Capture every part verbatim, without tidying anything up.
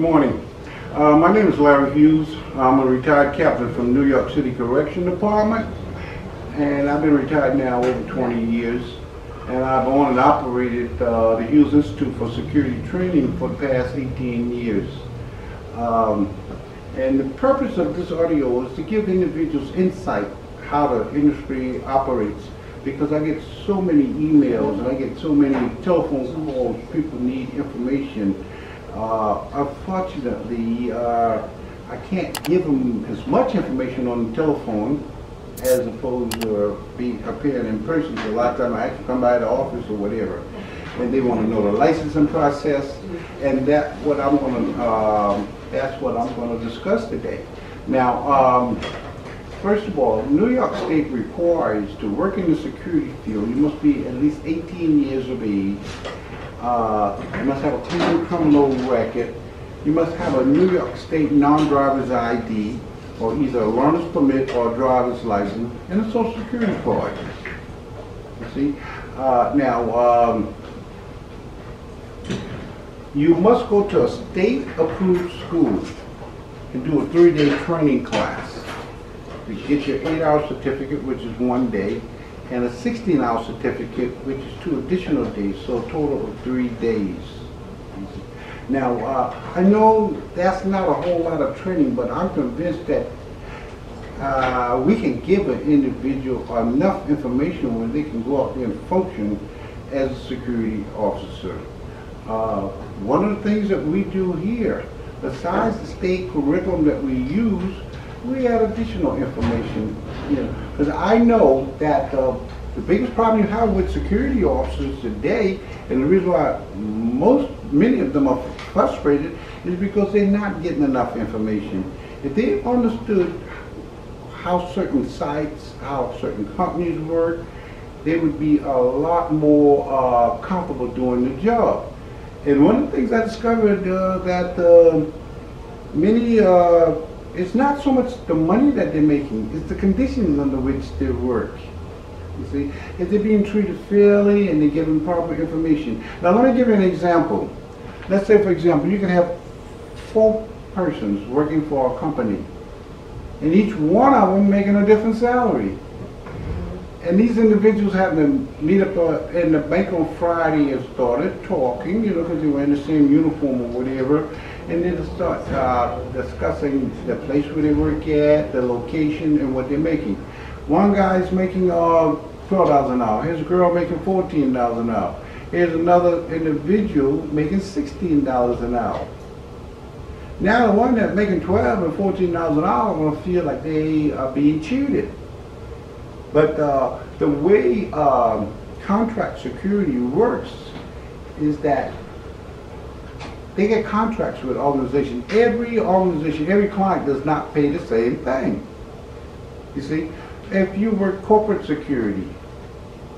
Good morning. Uh, my name is Larry Hughes. I'm a retired captain from New York City Correction Department, and I've been retired now over twenty years, and I've owned and operated uh, the Hughes Institute for Security Training for the past eighteen years. Um, and the purpose of this audio is to give individuals insight how the industry operates, because I get so many emails and I get so many telephone calls. People need information. Uh, unfortunately, uh, I can't give them as much information on the telephone as opposed to uh, being appearing in person. So a lot of times I actually come by the office or whatever, and they want to know the licensing process, and that what I'm going to um, that's what I'm going to discuss today. Now, um, first of all, New York State requires to work in the security field, you must be at least eighteen years of age. Uh, you must have a clean criminal record. You must have a New York State non-driver's I D, or either a learner's permit or a driver's license, and a social security card. You see, uh, now um, you must go to a state-approved school and do a three-day training class to get your eight-hour certificate, which is one day, and a sixteen-hour certificate, which is two additional days, so a total of three days. Now, uh, I know that's not a whole lot of training, but I'm convinced that uh, we can give an individual enough information when they can go out there and function as a security officer. Uh, one of the things that we do here, besides the state curriculum that we use, we add additional information, you know, because I know that uh, the biggest problem you have with security officers today, and the reason why most, many of them are frustrated, is because they're not getting enough information. If they understood how certain sites, how certain companies work, they would be a lot more uh, comfortable doing the job. And one of the things I discovered uh, that uh, many uh, it's not so much the money that they're making, it's the conditions under which they work. You see, if they're being treated fairly and they're given proper information. Now let me give you an example. Let's say, for example, you can have four persons working for a company, and each one of them making a different salary. And these individuals have to meet up uh, in the bank on Friday and started talking, you know, because they were in the same uniform or whatever. And then to start uh, discussing the place where they work at, the location, and what they're making. One guy's making uh, twelve dollars an hour. Here's a girl making fourteen dollars an hour. Here's another individual making sixteen dollars an hour. Now the one that's making twelve dollars and fourteen dollars an hour are going to feel like they are being cheated. But uh, the way uh, contract security works is that they get contracts with organizations. Every organization, every client does not pay the same thing. You see, if you work corporate security,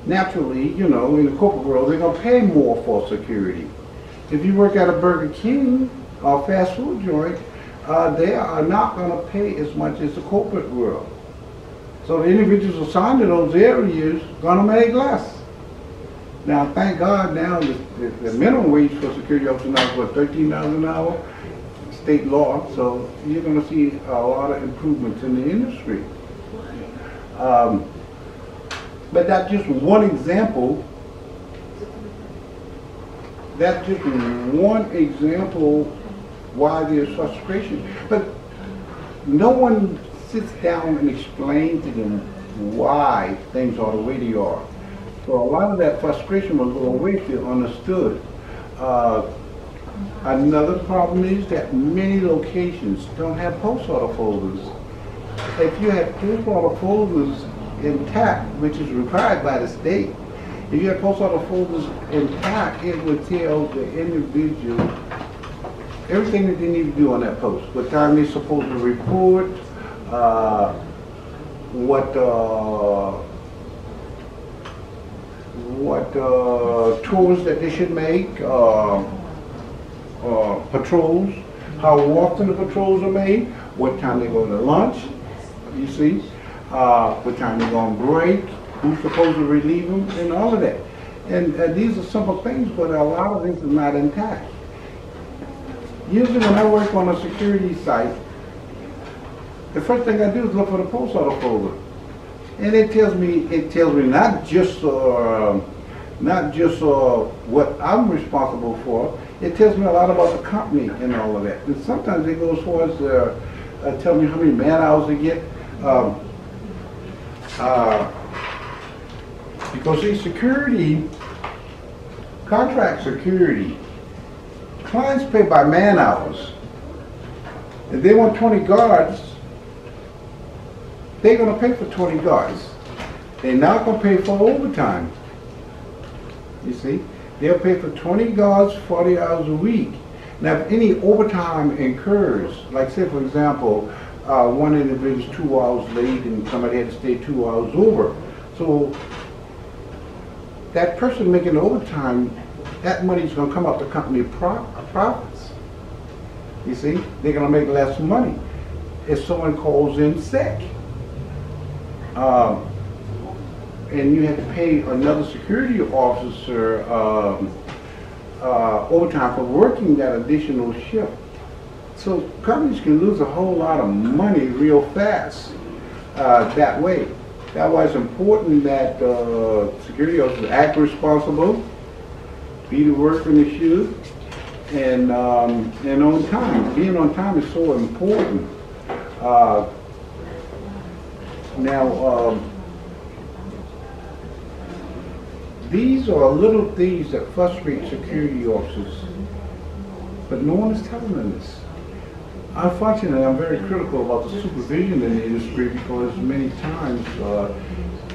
naturally, you know, in the corporate world, they're going to pay more for security. If you work at a Burger King or fast food joint, uh, they are not going to pay as much as the corporate world. So the individuals assigned to those areas are going to make less. Now, thank God, now the, the, the minimum wage for security officers now is what, thirteen dollars an hour, state law. So you're going to see a lot of improvements in the industry. Um, but that's just one example. That's just one example why there's frustration. But no one sits down and explains to them why things are the way they are. So a lot of that frustration will go away if you understood. Uh, another problem is that many locations don't have post order folders. If you have post order folders intact, which is required by the state, if you have post order folders intact, it would tell the individual everything that they need to do on that post. What time they're supposed to report, uh, what uh, what uh, tours that they should make, uh, uh, patrols, how often the patrols are made, what time they go to lunch, you see, uh, what time they go on break, who's supposed to relieve them, and all of that. And uh, these are simple things, but a lot of things are not intact. Usually when I work on a security site, the first thing I do is look for the post order folder. And it tells me, it tells me not just uh, not just uh, what I'm responsible for, it tells me a lot about the company and all of that. And sometimes it goes towards uh, uh, telling me how many man hours they get. Um, uh, because see, security, contract security, clients pay by man hours. If they want twenty guards, they're going to pay for twenty guards. They're not going to pay for overtime. You see? They'll pay for twenty guards, forty hours a week. Now, if any overtime incurs, like say, for example, uh, one individual is two hours late and somebody had to stay two hours over. So that person making the overtime, that money's going to come out the company pro profits. You see? They're going to make less money. If someone calls in sick, Um, and you have to pay another security officer um, uh, overtime for working that additional shift. So companies can lose a whole lot of money real fast uh, that way. That's why it's important that uh, security officers act responsible, be the worker in the shoes, and, um, and on time. Being on time is so important. Uh, Now, um, these are little things that frustrate security officers, but no one is telling them this. Unfortunately, I'm very critical about the supervision in the industry because many times uh,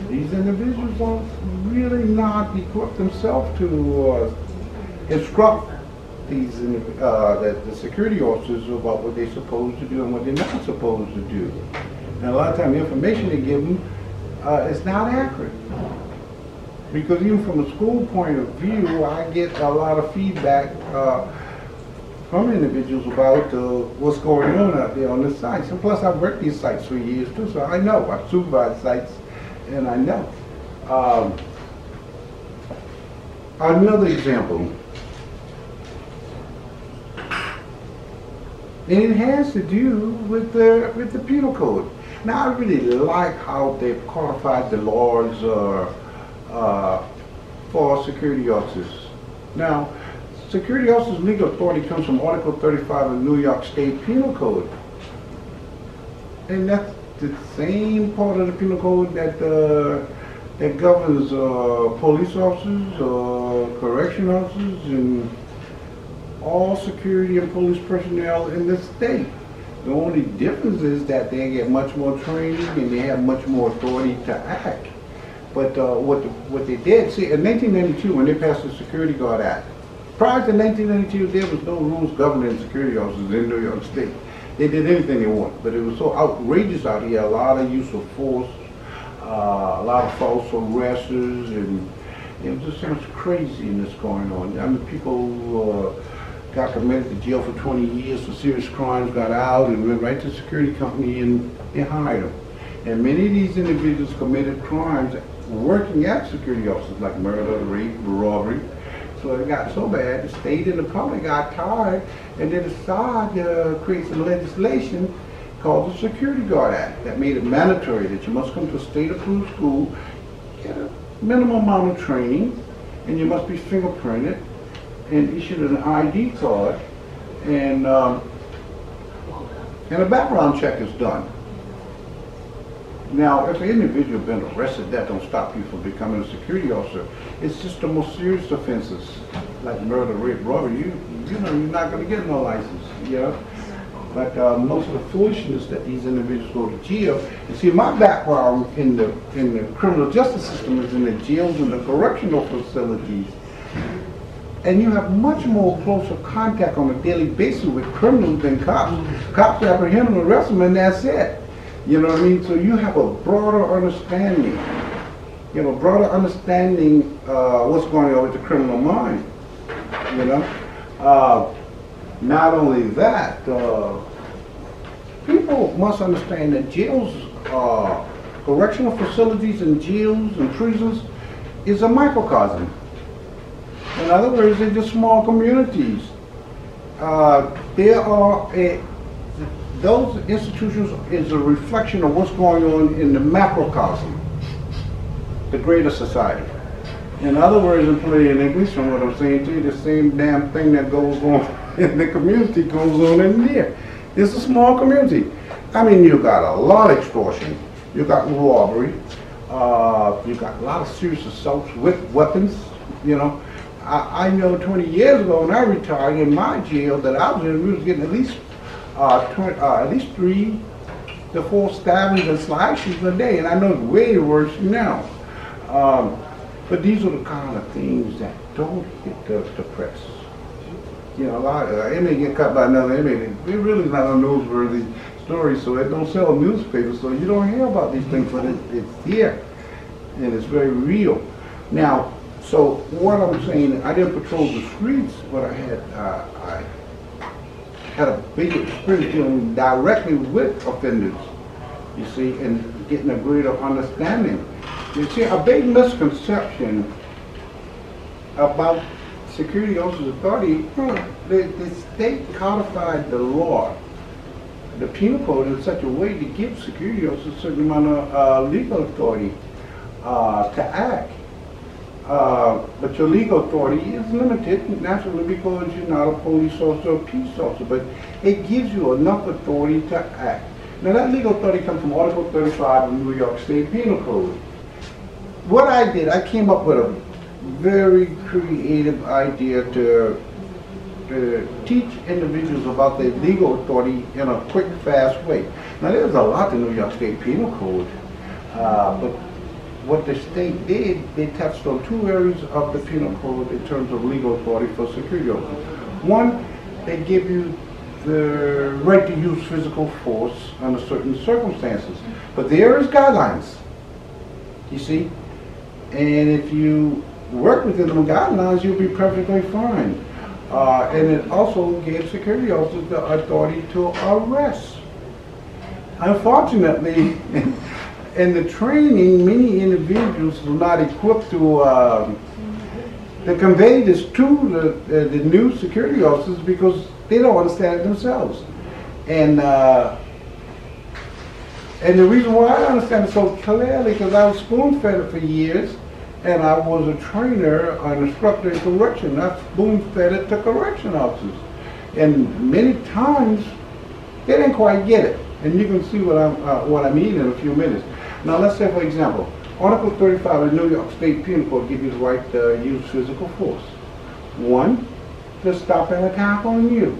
these individuals are really not equipped themselves to uh, instruct these uh, the, the security officers about what they're supposed to do and what they're not supposed to do. And a lot of times the information they give them uh, is not accurate. Because even from a school point of view, I get a lot of feedback uh, from individuals about uh, what's going on out there on the sites. And plus I've worked these sites for years too, so I know. I've supervised sites and I know. Um, another example. And it has to do with the, with the penal code. Now, I really like how they've codified the laws uh, uh, for security officers. Now, security officers' legal authority comes from Article thirty-five of the New York State Penal Code. And that's the same part of the penal code that, uh, that governs uh, police officers, uh, correction officers, and all security and police personnel in the state. The only difference is that they get much more training and they have much more authority to act. But uh, what the, what they did, see, in nineteen ninety-two, when they passed the Security Guard Act, prior to nineteen ninety-two, there was no rules governing security officers in New York State. They did anything they wanted, but it was so outrageous out here. A lot of use of force, uh, a lot of false arrests, and it was just so much craziness going on. I mean, people. Uh, got committed to jail for twenty years for serious crimes, got out and went right to the security company and they hired them. And many of these individuals committed crimes working at security offices like murder, rape, robbery. So it got so bad, the state and the public got tired and they decided to create some legislation called the Security Guard Act that made it mandatory that you must come to a state-approved school, get a minimum amount of training, and you must be fingerprinted and issued an I D card, and um, and a background check is done. Now, if an individual has been arrested, that don't stop you from becoming a security officer. It's just the most serious offenses, like murder, rape, robbery. You you know you're not going to get no license, you know. But uh, most of the foolishness that these individuals go to jail. And see, my background in the in the criminal justice system is in the jails and the correctional facilities. And you have much more closer contact on a daily basis with criminals than cops. Mm-hmm. Cops apprehend them, arrest them, and that's it. You know what I mean? So you have a broader understanding. You have a broader understanding uh, what's going on with the criminal mind. You know? Uh, not only that, uh, people must understand that jails, uh, correctional facilities and jails and prisons is a microcosm. In other words, they're just small communities. uh, there are a, those institutions is a reflection of what's going on in the macrocosm, the greater society. In other words, in plain English, from what I'm saying to you, the same damn thing that goes on in the community goes on in there. It's a small community. I mean, you got a lot of extortion, you got robbery, uh, you got a lot of serious assaults with weapons. You know, I, I know twenty years ago when I retired in my jail that I was in, we was getting at least uh, twenty, uh, at least three to four stabbings and slashes a day, and I know it's way worse now. Um, But these are the kind of things that don't hit the, the press. You know, a lot of, uh, it may get cut by another, it may, it really is not a newsworthy story, so it don't sell a newspaper, so you don't hear about these things, but it, it's here, and it's very real. Now, so what I'm saying, I didn't patrol the streets, but I had, uh, I had a big experience dealing directly with offenders, you see, and getting a greater understanding. You see, a big misconception about security officers' authority, the, the state codified the law, the penal code, in such a way to give security officers a certain amount of uh, legal authority uh, to act. Uh, but your legal authority is limited, naturally, because you're not a police officer or a peace officer, but it gives you enough authority to act. Now, that legal authority comes from Article thirty-five of the New York State Penal Code. What I did, I came up with a very creative idea to, to teach individuals about their legal authority in a quick, fast way. Now, there's a lot in the New York State Penal Code, uh, but what the state did, they touched on two areas of the penal code in terms of legal authority for security officers. One, they give you the right to use physical force under certain circumstances, but there is guidelines. You see? And if you work within the guidelines, you'll be perfectly fine. Uh, and it also gives security officers the authority to arrest. Unfortunately, in the training, many individuals are not equipped to, um, to convey this to the, uh, the new security officers because they don't understand it themselves. And, uh, And the reason why I understand it so clearly, because I was spoon-fed for years, and I was a trainer, an instructor in correction. I spoon-fed it to correction officers. And many times, they didn't quite get it. And you can see what, I'm, uh, what I mean in a few minutes. Now, let's say, for example, Article thirty-five of the New York State Penal Code gives you the right to use physical force. One, to stop an attack on you.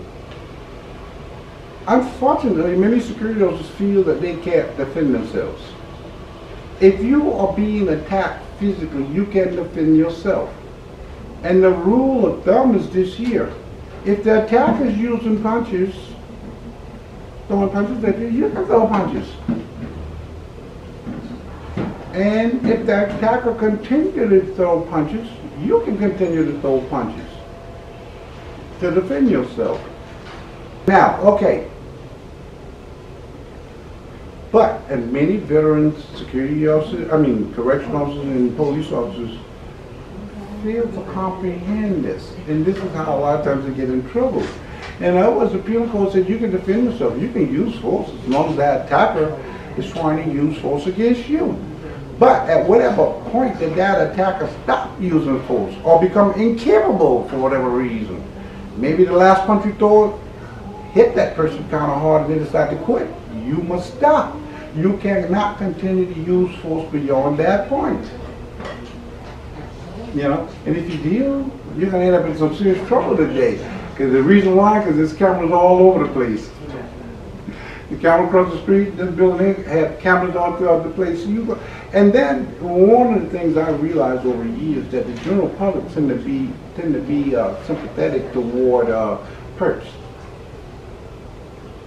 Unfortunately, many security officers feel that they can't defend themselves. If you are being attacked physically, you can defend yourself. And the rule of thumb is this here. If the attack is using punches, throwing punches at you, you can throw punches. And if the attacker continues to throw punches, you can continue to throw punches to defend yourself. Now, okay. But, and many veterans, security officers, I mean, correction officers and police officers fail to comprehend this. And this is how a lot of times they get in trouble. And otherwise, the penal code said you can defend yourself. You can use force as long as that attacker is trying to use force against you. But at whatever point did that attacker stop using force or become incapable for whatever reason, maybe the last punch you throw hit that person kind of hard and they decide to quit, you must stop. You cannot continue to use force beyond that point. You know, and if you deal, you're going to end up in some serious trouble today. Because the reason why, because this camera's all over the place. The camera across the street, this building had cameras all throughout the place. And then one of the things I realized over the years that the general public tend to be tend to be uh, sympathetic toward uh, perps.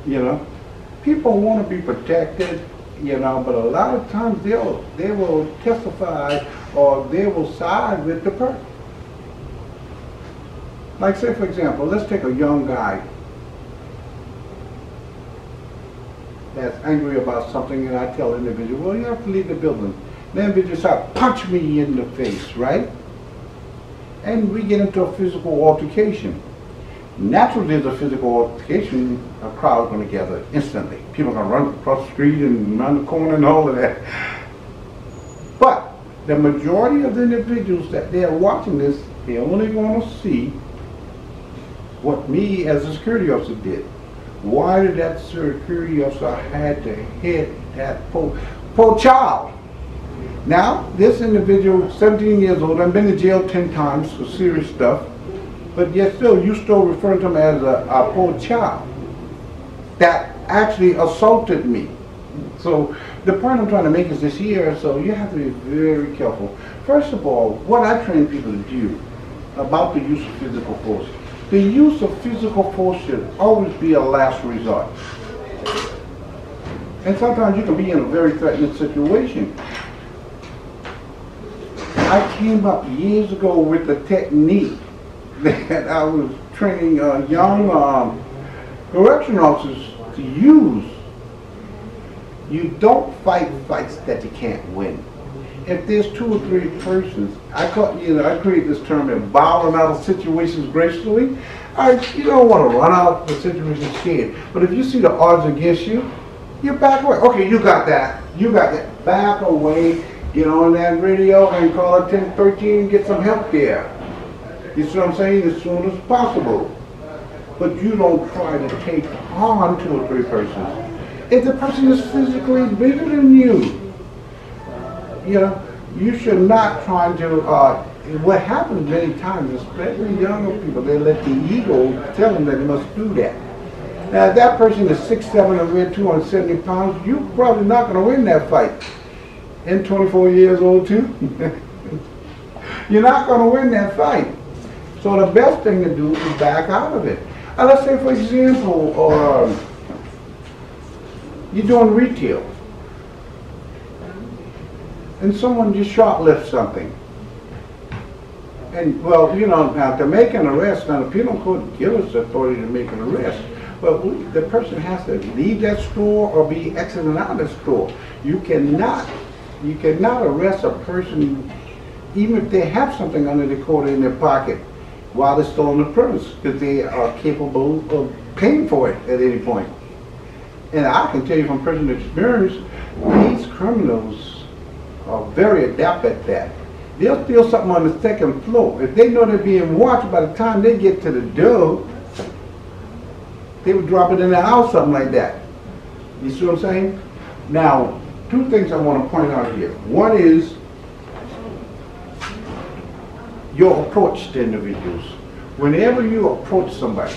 You know, people want to be protected, you know, but a lot of times they'll, they will testify or they will side with the perp. Like say, for example, let's take a young guy that's angry about something and I tell an individual, well, you have to leave the building. Then we just start, punch me in the face, right? And we get into a physical altercation. naturally there's a physical altercation, a crowd's going to gather instantly. People are going to run across the street and around the corner and all of that. But the majority of the individuals that they're watching this, they're only going to see what me as a security officer did. Why did that security officer had to hit that poor, poor child? Now, this individual, seventeen years old, I've been to jail ten times for serious stuff, but yet still, you still referring to him as a, a poor child that actually assaulted me. So the point I'm trying to make is this year, so you have to be very careful. First of all, what I train people to do about the use of physical force. The use of physical force should always be a last resort. And sometimes you can be in a very threatening situation. I came up years ago with a technique that I was training uh, young um, correction officers to use. You don't fight fights that you can't win. If there's two or three persons, I call, you know, I create this term in bowing out of situations gracefully. I, you don't want to run out of the situation scared. But if you see the odds against you, you back away. Okay, you got that. You got that. Back away. Get on that radio and call it ten thirteen and get some help there. You see what I'm saying? As soon as possible. But you don't try to take on two or three persons. If the person is physically bigger than you, you know, you should not try to, uh, what happens many times, especially younger people, they let the ego tell them that they must do that. Now, if that person is six seven and weighed two hundred seventy pounds, you're probably not going to win that fight. And twenty-four years old, too. You're not going to win that fight. So the best thing to do is back out of it. And let's say, for example, uh, you're doing retail. And someone just shoplifts something. And, well, you know, now to make an arrest, now the penal code gives us authority to make an arrest, but we, the person has to leave that store or be exiting out of the store. You cannot, you cannot arrest a person, even if they have something under the code in their pocket, while they're still on the premise, because they are capable of paying for it at any point. And I can tell you from personal experience, these criminals are very adept at that. They'll steal something on the second floor. If they know they're being watched, by the time they get to the door, they would drop it in the house, something like that. You see what I'm saying? Now, two things I want to point out here. One is your approach to individuals. Whenever you approach somebody,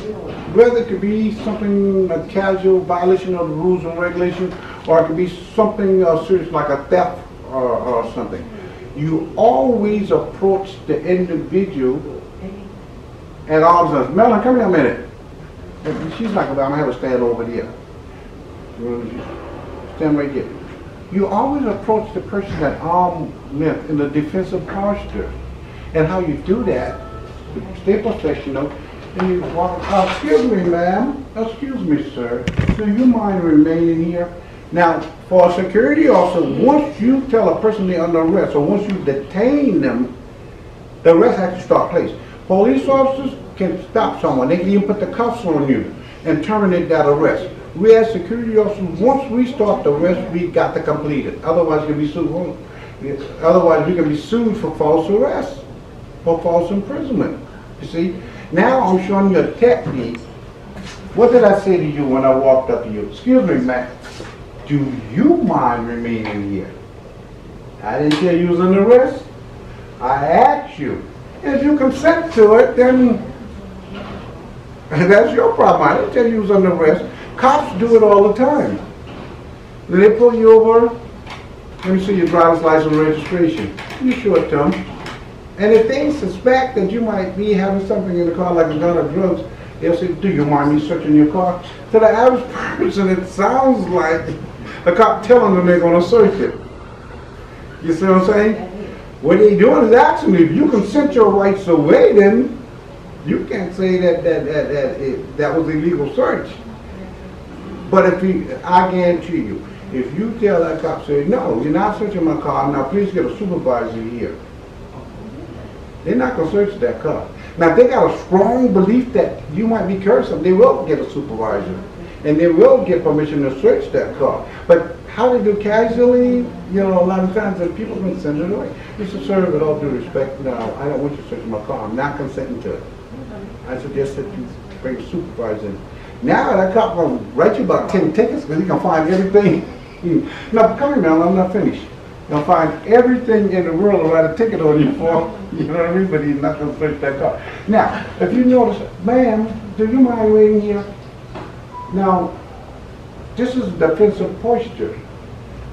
whether it could be something, a casual violation of the rules and regulations, or it could be something uh, serious like a theft, Or, or something, you always approach the individual at arm's length. Melon, come here a minute. She's not going to, I'm going to have her stand over there. Stand right here. You always approach the person at arm's length in a defensive posture. And how you do that, stay professional, and you walk, oh, excuse me, ma'am, excuse me, sir, do you mind remaining here? Now, for a security officer, once you tell a person they're under arrest, or once you detain them, the arrest has to start place. Police officers can stop someone. They can even put the cuffs on you and terminate that arrest. We as security officers, once we start the arrest, we got to complete it. Otherwise, you can be sued. Otherwise, you can be sued for false arrest or false imprisonment. You see? Now I'm showing you a technique. What did I say to you when I walked up to you? Excuse me, ma'am. Do you mind remaining here? I didn't tell you was under arrest. I asked you. If you consent to it, then that's your problem. I didn't tell you was under arrest. Cops do it all the time. Then they pull you over. Let me see your driver's license and registration. You sure, Tom? And if they suspect that you might be having something in the car, like a gun or drugs, they'll say, do you mind me searching your car? To the average person, it sounds like a cop telling them they're going to search it. You see what I'm saying? What they're doing is asking you, if you consent your rights away, then you can't say that that that that, it, that was illegal search. But if you, I guarantee you, if you tell that cop, say, no, you're not searching my car, now please get a supervisor here. They're not going to search that car. Now, if they got a strong belief that you might be cursing, they will get a supervisor, and they will get permission to search that car. But how they do casually, you know, a lot of times the people have been sent it away. You should serve, with all due respect, no, I don't want you searching my car. I'm not consenting to it. I suggest that you bring a supervisor in. Now that cop will write you about ten tickets because he can find everything. Now, come here, man, I'm not finished. He'll find everything in the world and write a ticket on you for, you know what I mean? But he's not going to search that car. Now, if you notice, ma'am, do you mind waiting here? Now, this is defensive posture.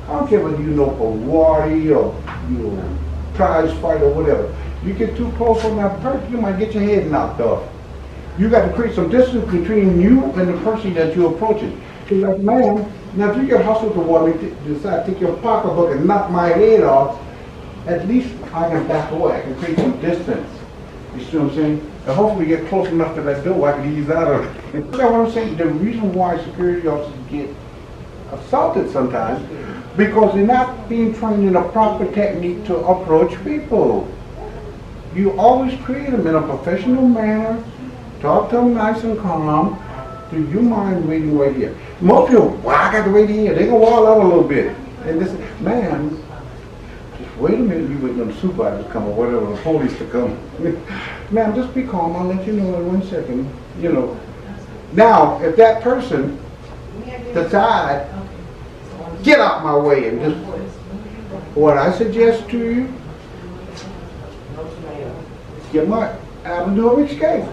I don't care whether you know Hawaii or you know, prize fight or whatever. You get too close on that person, you might get your head knocked off. You got to create some distance between you and the person that you're approaching. He's like, ma'am, now if you get hustled to water and decide to take your pocketbook and knock my head off, at least I can back away. I can create some distance. You see what I'm saying? And hopefully get close enough to that door I can ease out of it. You know what I'm saying? The reason why security officers get assaulted sometimes, because they're not being trained in a proper technique to approach people. You always create them in a professional manner, talk to them nice and calm. Do you mind waiting right here? Most people, well, I got to wait here. They're going to wall out a little bit. And this, man, just wait a minute. You waiting on the supervisor to come or whatever, the police to come. Ma'am, just be calm. I'll let you know in one second. You know. Now, if that person decides, get out my way and just, what I suggest to you, get my avenue of escape.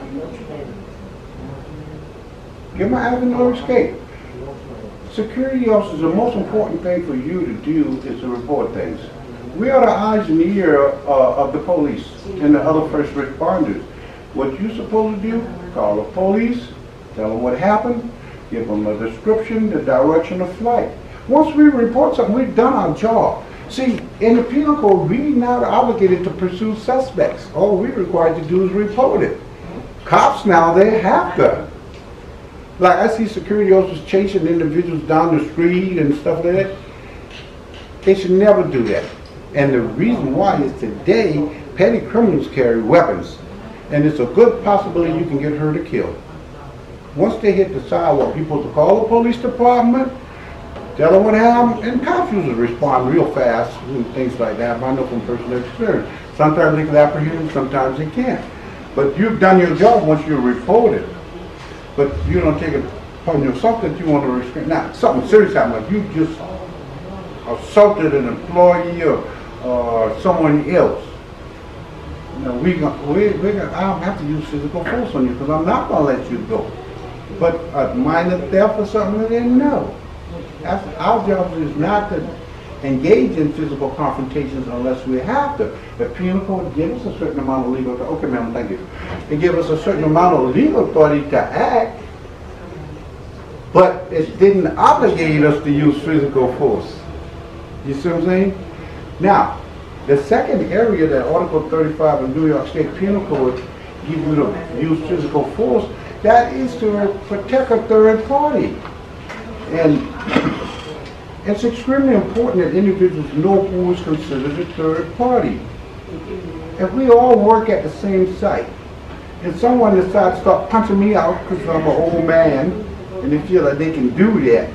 Get my avenue of escape. Security officers, the most important thing for you to do is to report things. We are the eyes and the ear uh, of the police and the other first responders. What you're supposed to do, call the police, tell them what happened, give them a description, the direction of flight. Once we report something, we've done our job. See, in the penal code, we're not obligated to pursue suspects. All we're required to do is report it. Cops now, they have to. Like, I see security officers chasing individuals down the street and stuff like that. They should never do that. And the reason why is today, petty criminals carry weapons. And it's a good possibility you can get hurt or killed. Once they hit the sidewalk, you're supposed to call the police department, tell them what happened, and cops usually respond real fast and things like that. I know from personal experience. Sometimes they can apprehend them, sometimes they can't. But you've done your job once you report it. But you don't take it upon yourself that you want to restrain. Now, something serious happened, like you just assaulted an employee or uh, someone else. Now, we gonna, we, we gonna, I don't have to use physical force on you because I'm not going to let you go. But a minor theft or something, they didn't know. That's, our job is not to engage in physical confrontations unless we have to. The penal code gives us a certain amount of legal authority. Okay, ma'am, thank you. It gives us a certain amount of legal authority to act, but it didn't obligate us to use physical force. You see what I'm saying? Now, the second area that Article thirty-five of New York State Penal Code gives you to use physical force, that is to protect a third party. And it's extremely important that individuals know who is considered a third party. If we all work at the same site, and someone decides to start punching me out because I'm an old man, and they feel that they can do that,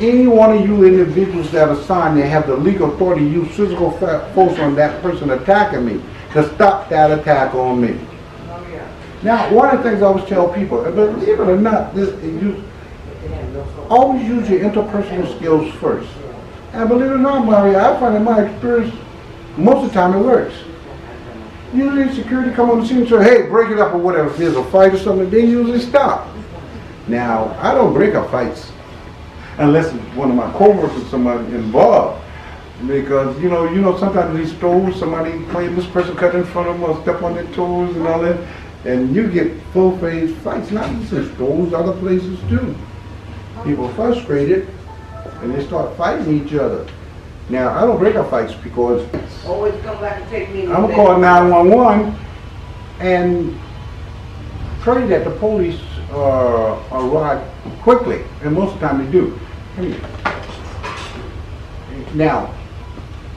any one of you individuals that are signed and have the legal authority to use physical force on that person attacking me to stop that attack on me. Now, one of the things I always tell people, believe it or not, this you, always use your interpersonal skills first. And believe it or not, Maria, I find in my experience, most of the time it works. Usually security come on the scene and say, hey, break it up or whatever. If there's a fight or something, they usually stop. Now, I don't break up fights unless one of my co-workers or somebody involved. Because, you know, you know, sometimes these stores, somebody claims this person cut in front of them or step on their toes and all that. And you get full-phase fights, not just in stores, other places too. People frustrated and they start fighting each other. Now, I don't break up fights because always come back and take me I'm going to call nine one one and pray that the police uh, arrive quickly, and most of the time they do. Now,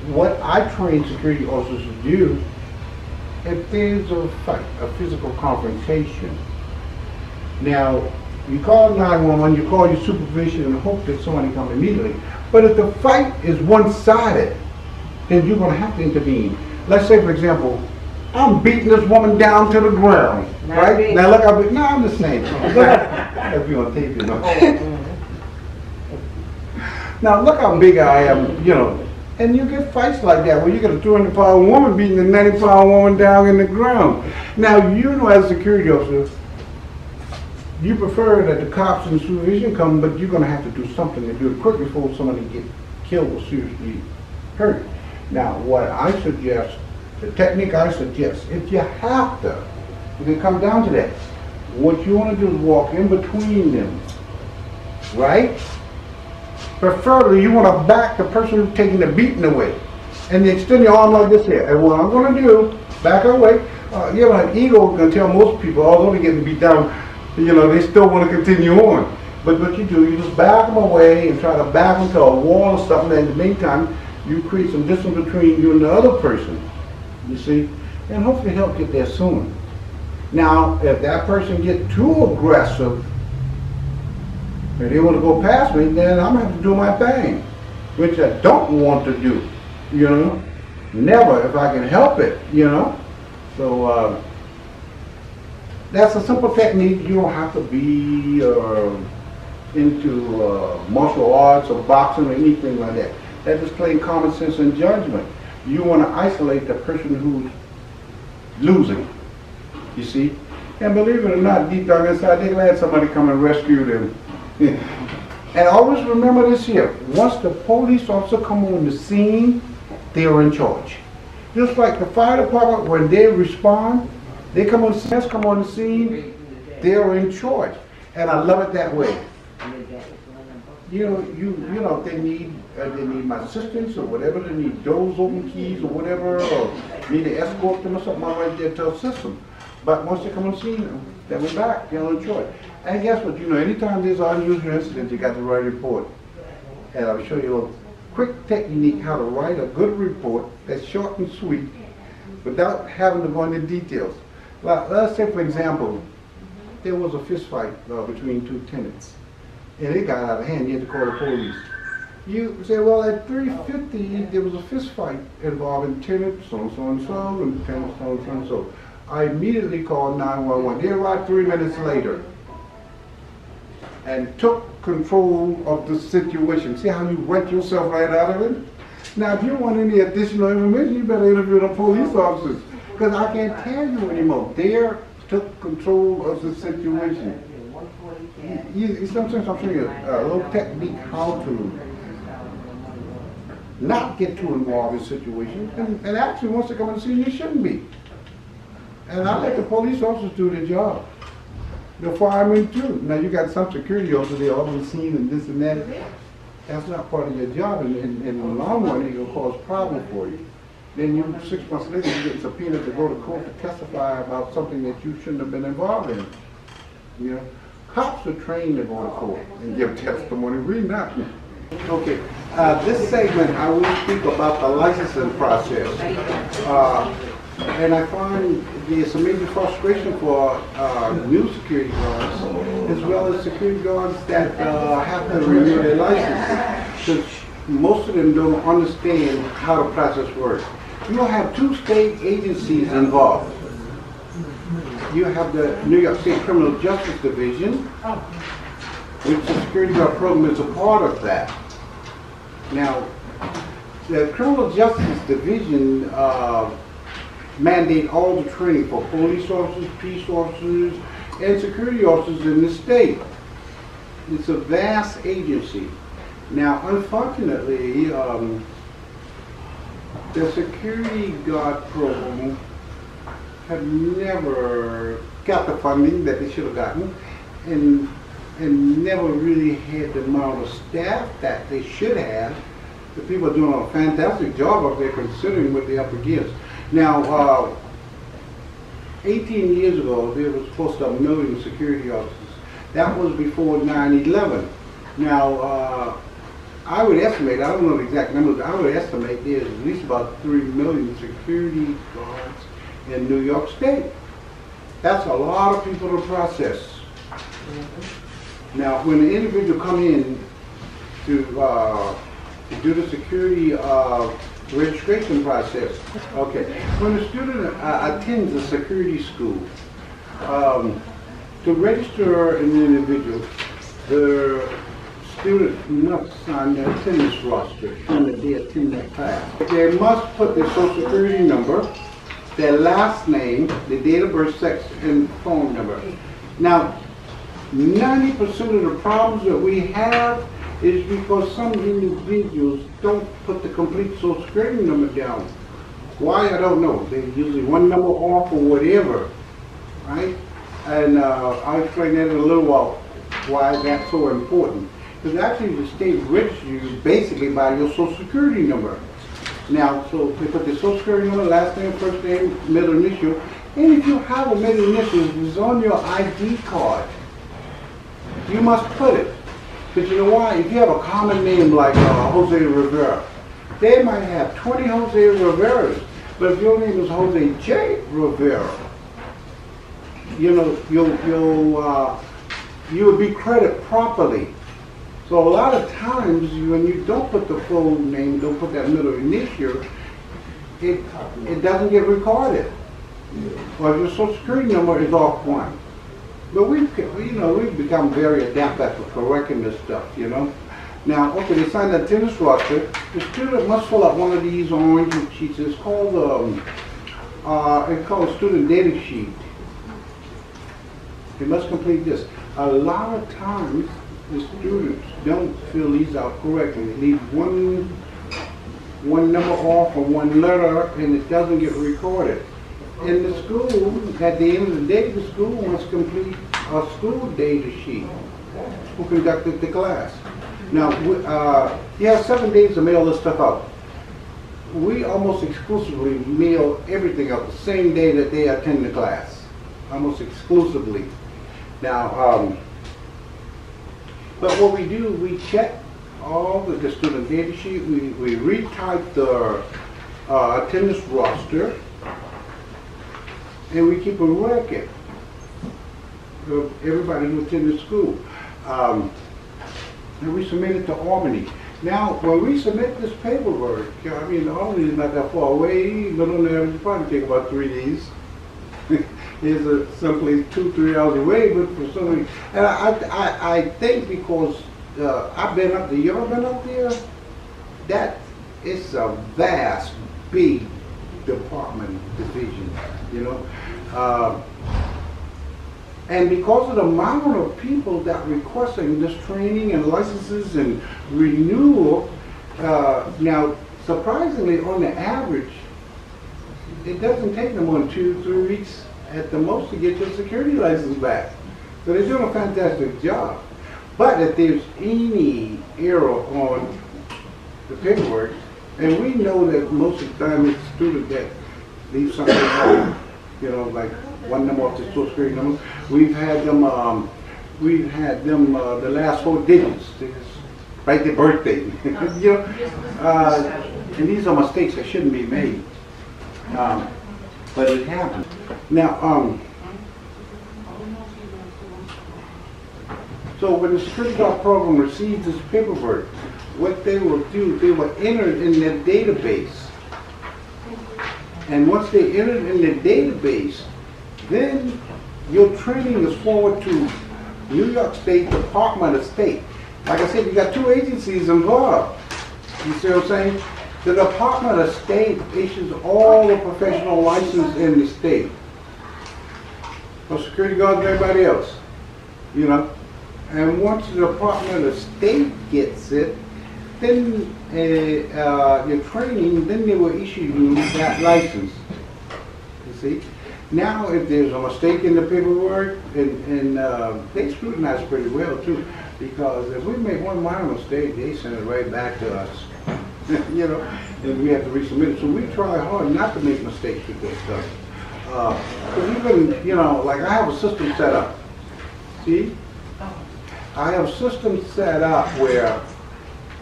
what I train security officers to do if there's a fight, a physical confrontation, now you call nine one one, you call your supervision and hope that somebody comes immediately. But if the fight is one-sided, then you're going to have to intervene. Let's say, for example, I'm beating this woman down to the ground, not right? Beating. Now look, I'm, no, I'm just saying. If you're on tape, you know. Now look how big I am, you know. And you get fights like that where you get a two hundred pound woman beating a ninety pound woman down in the ground. Now you know, as a security officer, you prefer that the cops and supervision come, but you're going to have to do something to do it quick before somebody gets killed or seriously hurt. Now what I suggest, the technique I suggest, if you have to, you can come down to that. What you want to do is walk in between them, right? Preferably, you want to back the person who's taking the beating away, and you extend your arm like this here. And what I'm going to do, back away. Uh, you know, an ego can tell most people, although they're getting beat down, you know, they still want to continue on. But what you do, you just back them away and try to back them to a wall or something. And in the meantime, you create some distance between you and the other person. You see, and hopefully help get there soon. Now, if that person gets too aggressive, if they want to go past me, then I'm going to have to do my thing, which I don't want to do, you know. Never, if I can help it, you know. So uh, that's a simple technique. You don't have to be uh, into uh, martial arts or boxing or anything like that. That's just plain common sense and judgment. You want to isolate the person who's losing, you see. And believe it or not, deep down inside, they're glad somebody come and rescue them. And always remember this here, once the police officer come on the scene, they are in charge. Just like the fire department, when they respond, they come on, come on the scene, they are in charge. And I love it that way. You know, you, you know, they need, uh, they need my assistance or whatever, they need doors open keys or whatever, or need to escort them or something, I'm right there to assist them. But once they come on the scene, they're back, they're in charge. And guess what, you know, anytime there's an unusual incident, you got to write a report. And I'll show you a quick technique how to write a good report that's short and sweet without having to go into details. Like, let's say, for example, there was a fist fight uh, between two tenants. And it got out of hand, you had to call the police. You say, well, at three fifty, there was a fist fight involving tenants, so and so and so, and tenants, so and so and so. I immediately called nine one one. They arrived three minutes later and took control of the situation. See how you wet yourself right out of it? Now, if you want any additional information, you better interview the police officers, because I can't tell you anymore. They took control of the situation. You, sometimes I'm showing you a, a little technique how to not get too involved in situations, and, and actually, once they come and see you, you shouldn't be. And I let the police officers do their job. The firemen too. Now you got some security officers, they're always seen and this and that. That's not part of your job, and in the long run it will cause problems for you. Then you, six months later, you get subpoenaed to go to court to testify about something that you shouldn't have been involved in. You know, cops are trained to go to court and give testimony, really not. Okay, uh, this segment I will speak about the licensing process. Uh, And I find there's a major frustration for uh, new security guards, as well as security guards that uh, have to renew their licenses, since most of them don't understand how the process works. You'll have two state agencies involved. You have the New York State Criminal Justice Division, which the security guard program is a part of that. Now, the Criminal Justice Division uh, mandate all the training for police officers, peace officers, and security officers in the state. It's a vast agency. Now, unfortunately, um, the security guard program have never got the funding that they should have gotten, and, and never really had the amount of staff that they should have. The people are doing a fantastic job up there considering what they're up against. Now, uh, eighteen years ago, there was close to a million security officers. That was before nine eleven. Now, uh, I would estimate, I don't know the exact numbers, but I would estimate there's at least about three million security guards in New York State. That's a lot of people to process. Mm-hmm. Now, when an individual come in to, uh, to do the security uh, registration process, okay, when a student uh, attends a security school, um, to register an individual, the student must sign their attendance roster showing that they attend that class. They must put their social security number, their last name, the date of birth, sex, and phone number. Now, ninety percent of the problems that we have is because some individuals don't put the complete social security number down. Why, I don't know. They're usually one number off or whatever, right? And uh, I'll explain that in a little while, why that's so important. Because actually the state registers you basically by your social security number. Now, so they put the social security number, last name, first name, middle initial, and if you have a middle initial, it's on your I D card. You must put it. Because you know why? If you have a common name like uh, Jose Rivera, they might have twenty Jose Riveras, but if your name is Jose J. Rivera, you know, you'll, you'll, uh, you would be credited properly. So a lot of times when you don't put the full name, don't put that middle initial, it, it doesn't get recorded. Or your social security number is off one. But we've, you know, we've become very adept at correcting this stuff, you know. Now, okay, they signed the attendance roster. The student must fill out one of these orange sheets. It's called, um, uh, it's called student data sheet. They must complete this. A lot of times, the students don't fill these out correctly. They leave one, one number off or one letter, and it doesn't get recorded. In the school, at the end of the day, the school must complete a school data sheet who conducted the class. Now, uh, you have seven days to mail this stuff out. We almost exclusively mail everything out the same day that they attend the class, almost exclusively. Now, um, but what we do, we check all the, the student data sheet, we, we retype the uh, attendance roster, and we keep a record of everybody who attended school. Um, and we submit it to Albany. Now, when we submit this paperwork, I mean, Albany is not that far away, but on average, it probably take about three days. Is a, someplace two, three hours away, but for some reason, and I, I, I think because uh, I've been up there, you ever been up there? That, it's a vast, big department, division, you know? Uh, and because of the amount of people that requesting this training and licenses and renewal, uh, now, surprisingly, on the average, it doesn't take them on two, three weeks at the most to get your security license back. So they're doing a fantastic job. But if there's any error on the paperwork, and we know that most of the time it's student that leaves something out, you know, like one number off the social security number. We've had them, um, we've had them uh, the last four digits, right, their birthday, you know. Uh, and these are mistakes that shouldn't be made. Um, But it happened. Now, um, so when the security guard program receives this paperwork, what they will do, they will enter it in their database. And once they enter it in their database, then your training is forwarded to New York State Department of State. Like I said, you got two agencies involved. You see what I'm saying? The Department of State issues all the professional licenses in the state. For security guards and everybody else, you know. And once the Department of State gets it, then uh, uh, your training, then they will issue you that license, you see. Now, if there's a mistake in the paperwork, and, and uh, they scrutinize pretty well too, because if we make one minor mistake, they send it right back to us. You know, and we have to resubmit it. So we try hard not to make mistakes with this stuff. Uh, even, you know, like I have a system set up. See? I have a system set up where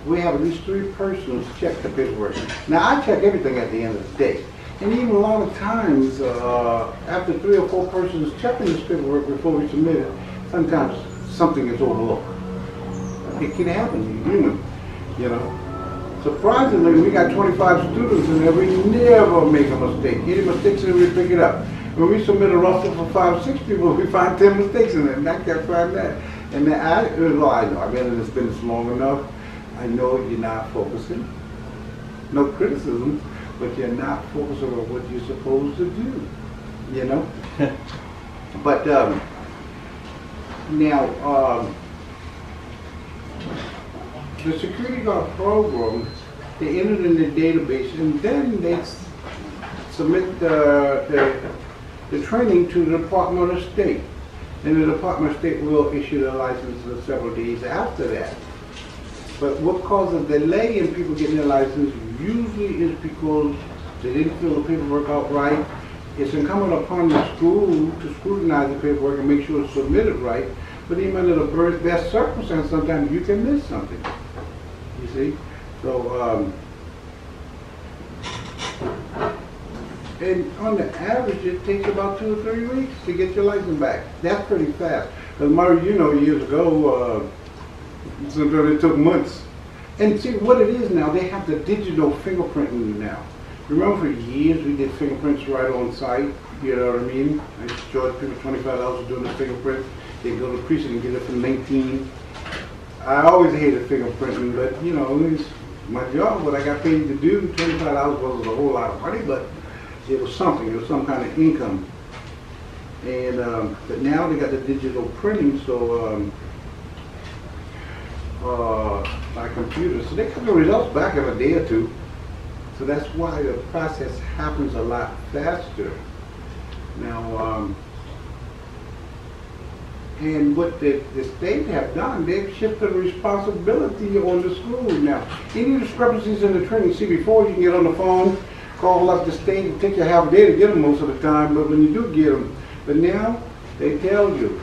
we have at least three persons check the paperwork. Now, I check everything at the end of the day. And even a lot of times, uh, after three or four persons checking this paperwork before we submit it, sometimes something is overlooked. It can happen, you're human, you know. Surprisingly, we got twenty-five students in there, we never make a mistake. Any mistakes in it, we pick it up. When we submit a roster for five, six people, we find ten mistakes in it, and I can't find that. And then I, well, I know, I've been in this business long enough, I know you're not focusing. No criticism, but you're not focusing on what you're supposed to do, you know? But, um, now, um, the security guard program, they enter in the database and then they submit the, the, the training to the Department of State. And the Department of State will issue the license several days after that. But what causes delay in people getting their license usually is because they didn't fill the paperwork out right. It's incumbent upon the school to scrutinize the paperwork and make sure it's submitted right. But even under the best circumstance, sometimes you can miss something. You see? So, um, and on the average, it takes about two or three weeks to get your license back. That's pretty fast. Because, Murray, you know, years ago, uh, sometimes it took months. And see, what it is now, they have the digital fingerprinting now. Remember, for years, we did fingerprints right on site. You know what I mean? I used to charge people twenty-five dollars for doing the fingerprints. They go to the precinct and get it for nineteen. I always hated fingerprinting, but you know, it's my job, what I got paid to do. twenty-five dollars wasn't a whole lot of money, but it was something, it was some kind of income. And, um, but now they got the digital printing, so, um, uh, by computer. So they got the results back in a day or two. So that's why the process happens a lot faster. Now, um, and what the, the state have done, they've shifted responsibility on the school now. Any discrepancies in the training, see, before you can get on the phone, call up the state, and take you half a day to get them most of the time, but when you do get them, but now they tell you,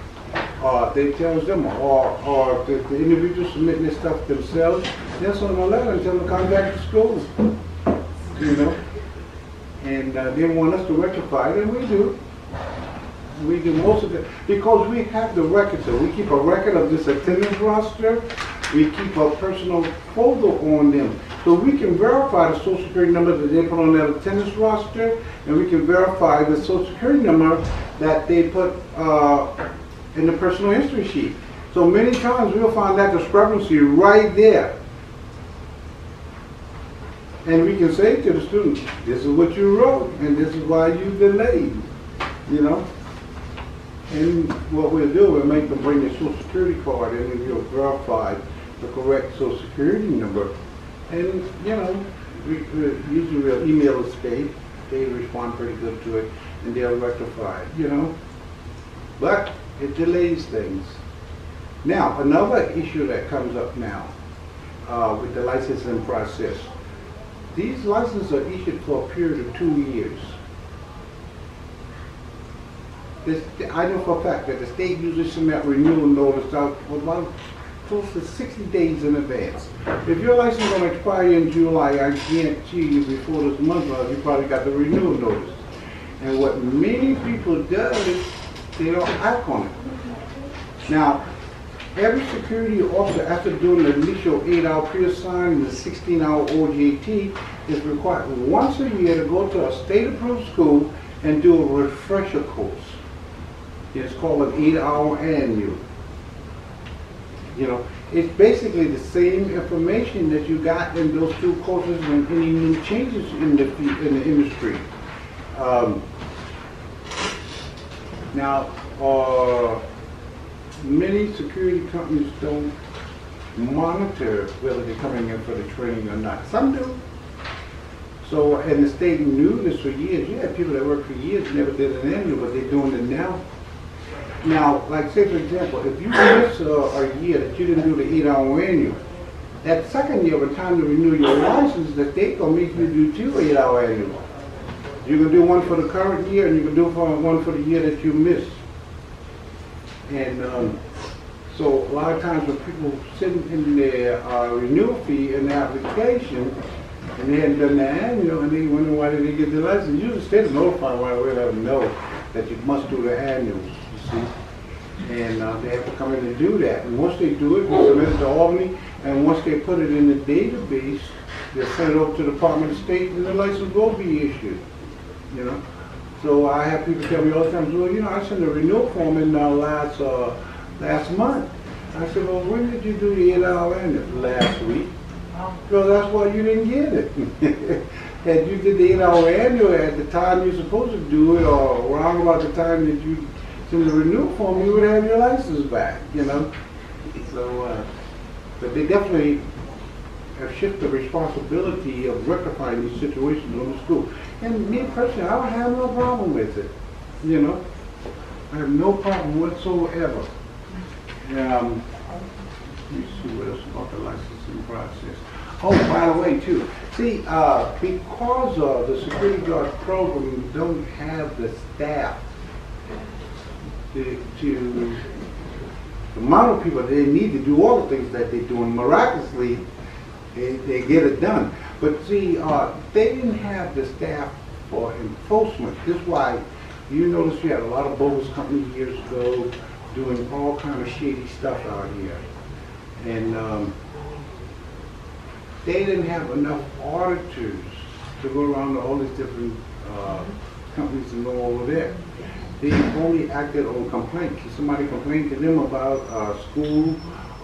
uh, they tell them, or, or the, the individuals submitting this stuff themselves, they'll send them a letter and tell them to contact the school, you know. And uh, they want us to rectify it, and we do. We do most of it because we have the record. So we keep a record of this attendance roster. We keep a personal photo on them, so we can verify the social security number that they put on that attendance roster, and we can verify the social security number that they put uh, in the personal history sheet. So many times we'll find that discrepancy right there, and we can say to the student, "This is what you wrote, and this is why you delayed." You know. And what we'll do, we'll make them bring their social security card in and we'll verify the correct social security number. And, you know, we, we, usually we'll email the state. They respond pretty good to it and they'll rectify it, you know. But it delays things. Now, another issue that comes up now uh, with the licensing process. These licenses are issued for a period of two years. This, I know for a fact that the state usually submit renewal notice out about close to sixty days in advance. If your license is going to expire in July, I guarantee you before this month, you probably got the renewal notice. And what many people do is they don't act on it. Now, every security officer, after doing the initial eight hour pre-assign and the sixteen hour O J T, is required once a year to go to a state-approved school and do a refresher course. It's called an eight hour annual. You know, it's basically the same information that you got in those two courses and any new changes in the in the industry. Um, now, uh, many security companies don't monitor whether they're coming in for the training or not. Some do. So, and the state knew this for years. You had people that worked for years never did an annual, but they're doing it now. Now, like say for example, if you miss uh, a year that you didn't do the eight hour annual, that second year by the time to renew your license, the state gonna make you do two eight hour annual. You can do one for the current year and you can do for one for the year that you missed. And um, so a lot of times when people send in their uh, renewal fee in the application, and he hadn't done that, you know, and he wondered why did he get the license. You just didn't notify right away, let them know that you must do the annuals, you see. And uh, they have to come in and do that. And once they do it, we submit it to Albany, and once they put it in the database, they'll send it over to the Department of State, and the license will be issued, you know. So I have people tell me all the time, well, you know, I sent a renewal form in uh, last, uh, last month. I said, well, when did you do the eight hour annual? Last week. Because that's why you didn't get it. Had you did the eight hour annual at the time you're supposed to do it, or around about the time that you send the renewal form, you would have your license back, you know. So, uh, but they definitely have shifted the responsibility of rectifying these situations on the school. And me personally, I don't have no problem with it, you know. I have no problem whatsoever. Um, let me see what else about the licensing process. Oh, by the way, too, see, uh, because uh, the security guard program don't have the staff to, to the model people, they need to do all the things that they're doing. Miraculously, they, they get it done. But see, uh, they didn't have the staff for enforcement. This is why you notice you had a lot of bogus companies years ago doing all kind of shady stuff out here. And um, they didn't have enough auditors to go around to all these different uh, companies and go over there. They only acted on complaints. If somebody complained to them about uh, school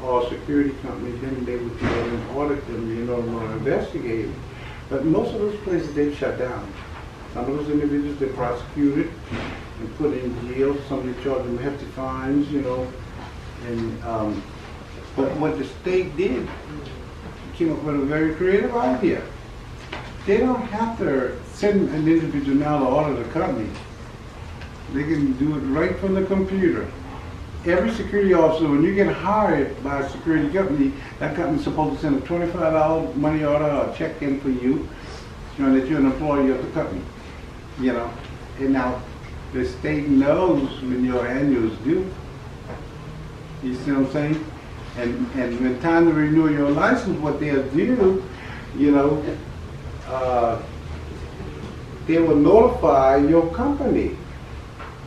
or security company, then they would go and audit them, you know, and investigate them. But most of those places they shut down. Some of those individuals they prosecuted and put in jail. Some they charged them hefty fines, you know. And um, but what the state did, came up with a very creative idea. They don't have to send an individual now to audit a company. They can do it right from the computer. Every security officer, when you get hired by a security company, that company's supposed to send a twenty-five dollar money order or check in for you, showing that you're an employee of the company, you know. And now, the state knows when your annuals due. You see what I'm saying? And, and when time to renew your license, what they'll do, you know, uh, they will notify your company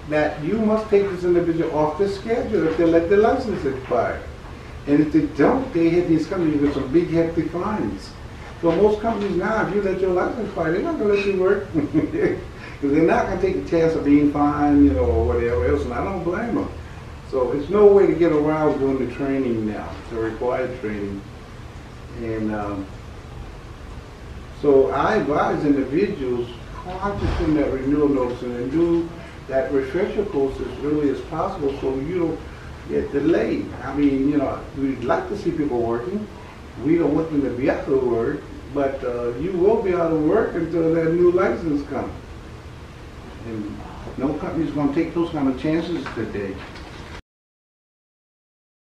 that you must take this individual off the schedule if they let the license expire. And if they don't, they hit these companies with some big hefty fines. So most companies now, if you let your license expire, they're not going to let you work. Because they're not going to take the chance of being fined, you know, or whatever else, and I don't blame them. So it's no way to get around doing the training now, the required training. And um, so I advise individuals prior to send that renewal notice and do that refresher course as early as possible so you don't get delayed. I mean, you know, we'd like to see people working. We don't want them to be out of work, but uh, you will be out of work until that new license comes. And no company's going to take those kind of chances today.